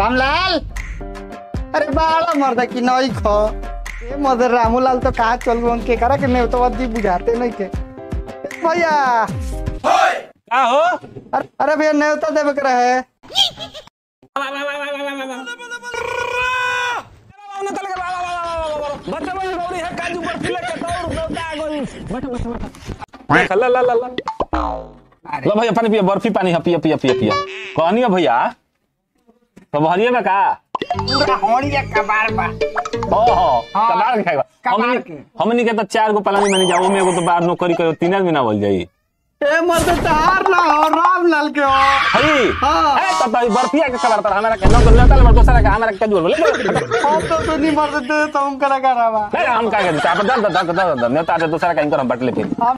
रामलाल, अरे बाला मर्दा की नई खो ये मदर रामलाल तो कहा चल गन के करा के ने तो दी बुझाते नहीं के भैया होय का हो। अरे भैया ने तो देबे करे है बच्चा बड़ी गौरी है काजू पर फिले के तौर देवता गई बैठ ला ला ला लो भैया पानी पिया बर्फी पानी पिया पिया पिया पिया कहनी भैया तो भरिए में का पूरा होड़िया कबार बा ओहो कबार खाइबा हमनी के तो चार गो पलानी माने जाओ में एगो तो बाहर नौकरी करियो तीनर में ना बोल जाई ए मत तार ना हो रामलाल के हई हां ए त भाई बर्फिया के कबार पर हमरा के नौकरी लेता हमर दोसरा के हमरा के जोर बोले हम तो नहीं मरते तो हम करा करावा हम का के चाप दद दद दद नेता दूसरा का इनकर हम बटले पे।